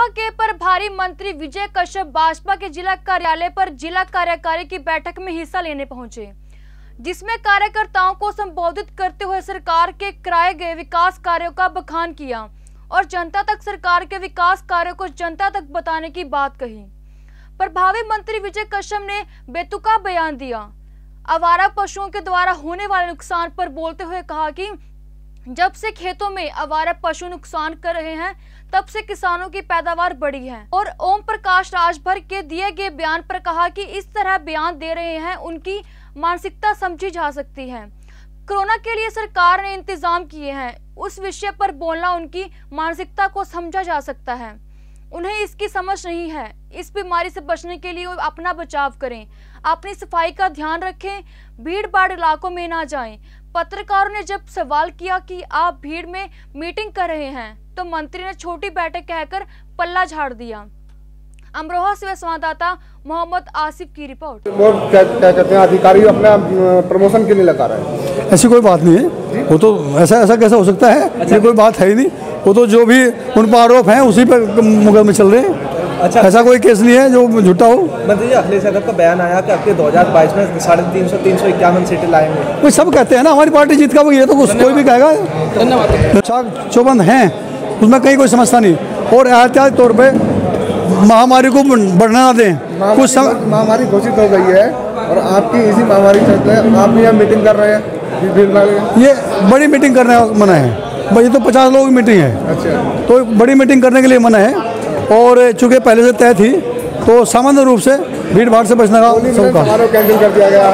महोत्सव पर भारी मंत्री विजय कश्यप भाजपा के जिला कार्यालय पर जिला कार्यकारी की बैठक में हिस्सा लेने पहुंचे, जिसमें कार्यकर्ताओं को संबोधित करते हुए सरकार के कराए गए विकास कार्यों का बखान किया और जनता तक सरकार के विकास कार्यों को जनता तक बताने की बात कही। प्रभावी मंत्री विजय कश्यप ने बेतुका बयान दिया। आवारा पशुओं के द्वारा होने वाले नुकसान पर बोलते हुए कहा कि जब से खेतों में आवारा पशु नुकसान कर रहे हैं तब से किसानों की पैदावार बढ़ी है। और ओम प्रकाश राजभर के दिए गए बयान पर कहा कि इस तरह बयान दे रहे हैं उनकी मानसिकता समझी जा सकती है। कोरोना के लिए सरकार ने इंतजाम किए हैं, उस विषय पर बोलना उनकी मानसिकता को समझा जा सकता है। उन्हें इसकी समझ नहीं है। इस बीमारी से बचने के लिए अपना बचाव करें, अपनी सफाई का ध्यान रखें, भीड़ भाड़ इलाकों में ना जाएं। पत्रकारों ने जब सवाल किया कि आप भीड़ में मीटिंग कर रहे हैं तो मंत्री ने छोटी बैठक कहकर पल्ला झाड़ दिया। अमरोहा से संवाददाता मोहम्मद आसिफ की रिपोर्ट। क्या कहते हैं अधिकारी अपना प्रमोशन के लिए लगा रहे हैं, ऐसी कोई बात नहीं है। वो तो ऐसा कैसा हो सकता है, ऐसी कोई बात है ही नहीं। वो तो जो भी उन पर आरोप है उसी पर मुकदमे चल रहे हैं। अच्छा, ऐसा कोई केस नहीं है जो झूठा हो। मंत्री जी, अखिलेश यादव का बयान आया कि आपके 2022 में 351 सीटें लाएंगे। वो सब कहते हैं ना हमारी पार्टी जीत का, वो ये तो कोई भी कहेगा। धन्यवाद। 54 हैं, उसमें कहीं कोई समस्या नहीं। और एहतियात तौर पे महामारी को बढ़ना ना दें। कुछ महामारी घोषित हो गई है और आपकी इसी महामारी चलते आप यहाँ मीटिंग कर रहे हैं। ये बड़ी मीटिंग करने का मना है भाई, ये तो 50 लोगों की मीटिंग है। अच्छा, तो बड़ी मीटिंग करने के लिए मना है। और चूँकि पहले से तय थी तो सामान्य रूप से भीड़ भाड़ से बचने का कैंसिल कर दिया गया,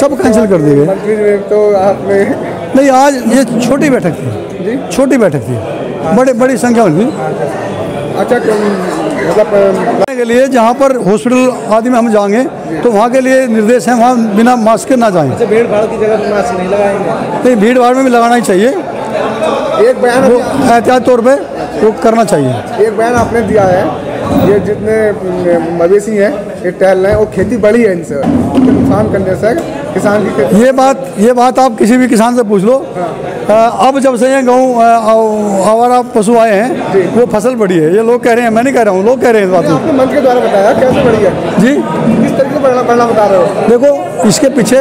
सब कैंसिल कर दिए गए। तो आपने नहीं, आज ये छोटी बैठक थी, छोटी बैठक थी, बड़ी संख्या में। अच्छा, मतलब के लिए जहाँ पर हॉस्पिटल आदि में हम जाएंगे तो वहाँ के लिए निर्देश है वहाँ बिना मास्क के ना जाएँ। अच्छा, भीड़ भाड़ की जगह मास्क नहीं लगाएंगे? नहीं, भीड़ भाड़ में भी लगाना ही चाहिए। एक बयान एहतियात तौर पे वो करना चाहिए। एक बयान आपने दिया है ये जितने मवेशी हैं ये टहल रहे हैं और खेती बड़ी है, इनसे नुकसान करने से किसान की ये बात आप किसी भी किसान से पूछ लो। अब जब से ये गाँव आवारा पशु आए हैं वो फसल बढ़ी है, ये लोग कह रहे हैं, मैं नहीं कह रहा हूँ, लोग कह रहे हैं। इस बात आपने मंत्री के द्वारा बताया कैसे बढ़ी है जी, किस तरीके से बढ़ना बता रहे हो? देखो, इसके पीछे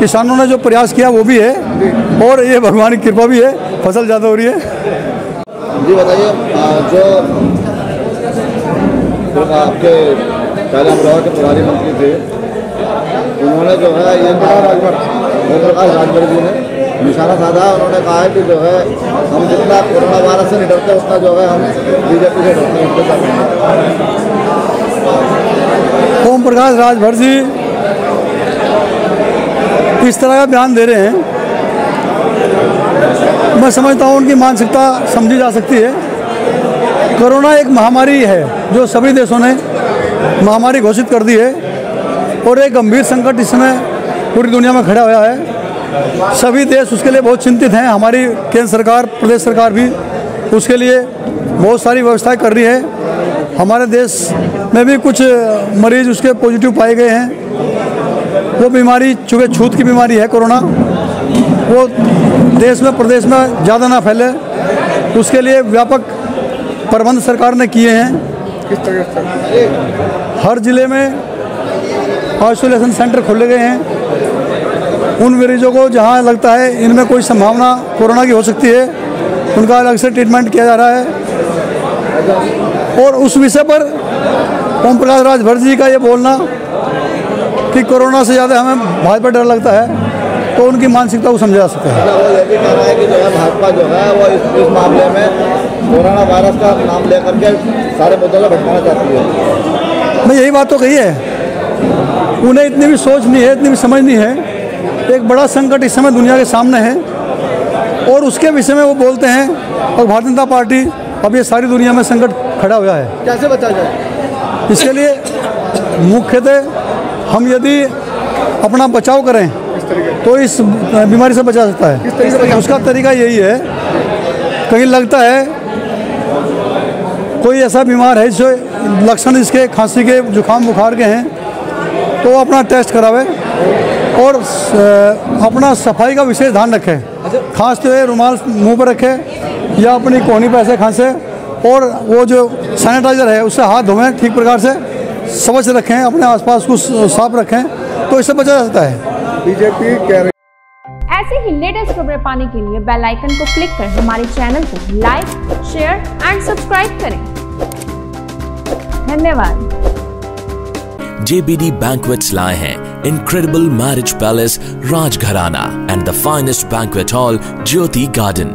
किसानों ने जो प्रयास किया वो भी है और ये भगवान की कृपा भी है, फसल ज़्यादा हो रही है। जी बताइए, जो आपके पहले अमरोहा के प्रभारी मंत्री थे उन्होंने जो है ये ओम प्रकाश राजभर जी ने निशाना साधा। उन्होंने कहा है कि जो है हम जितना कोरोना वायरस से नहीं डरते उतना जो है हम बीजेपी से डरते हैं। ओम प्रकाश राजभर जी इस तरह का बयान दे रहे हैं, मैं समझता हूँ उनकी मानसिकता समझी जा सकती है। कोरोना एक महामारी है जो सभी देशों ने महामारी घोषित कर दी है और एक गंभीर संकट इस समय पूरी दुनिया में खड़ा हुआ है। सभी देश उसके लिए बहुत चिंतित हैं। हमारी केंद्र सरकार, प्रदेश सरकार भी उसके लिए बहुत सारी व्यवस्थाएँ कर रही है। हमारे देश में भी कुछ मरीज उसके पॉजिटिव पाए गए हैं। वो बीमारी चूँकि छूत की बीमारी है कोरोना, वो देश में प्रदेश में ज़्यादा ना फैले उसके लिए व्यापक प्रबंध सरकार ने किए हैं। हर ज़िले में आइसोलेशन सेंटर खोले गए हैं। उन मरीजों को जहाँ लगता है इनमें कोई संभावना कोरोना की हो सकती है उनका अलग से ट्रीटमेंट किया जा रहा है। और उस विषय पर ओम प्रकाश राजभर जी का ये बोलना कि कोरोना से ज़्यादा हमें भाजपा डर लगता है, तो उनकी मानसिकता को समझा जा सकता है। वो ये भी कह रहा है कि जो है भाजपा जो है वो इस मामले में कोरोना वायरस का नाम लेकर के सारे मुद्दों को भटकाना चाहती है। मैं यही बात तो कही है, उन्हें इतनी भी सोच नहीं है, इतनी भी समझ नहीं है। एक बड़ा संकट इस समय दुनिया के सामने है और उसके विषय में वो बोलते हैं। और भारतीय जनता पार्टी अब ये सारी दुनिया में संकट खड़ा हुआ है, कैसे बचाया जाए? इसके लिए मुख्यतः हम यदि अपना बचाव करें तो इस बीमारी से बचा सकता है। उसका तरीका यही है, कहीं लगता है कोई ऐसा बीमार है जो लक्षण इसके खांसी के जुकाम बुखार के हैं तो अपना टेस्ट करावे और अपना सफाई का विशेष ध्यान रखें। खांसते हुए रुमाल मुंह पर रखें या अपनी कोहनी पर ऐसे खांसे और वो जो सैनिटाइज़र है उससे हाथ धोएं, ठीक प्रकार से स्वच्छ रखें, अपने आसपास को साफ रखें, तो इससे बचा जा सकता है। बीजेपी कह रही है। ऐसे ही लेटेस्ट खबरें पाने के लिए बेल आइकन को क्लिक कर हमारे चैनल को लाइक, शेयर एंड सब्सक्राइब करें। धन्यवाद। JBD बैंकवेट्स लाए हैं Incredible Marriage Palace, Raj Gharana and the finest banquet hall, Jyoti Garden.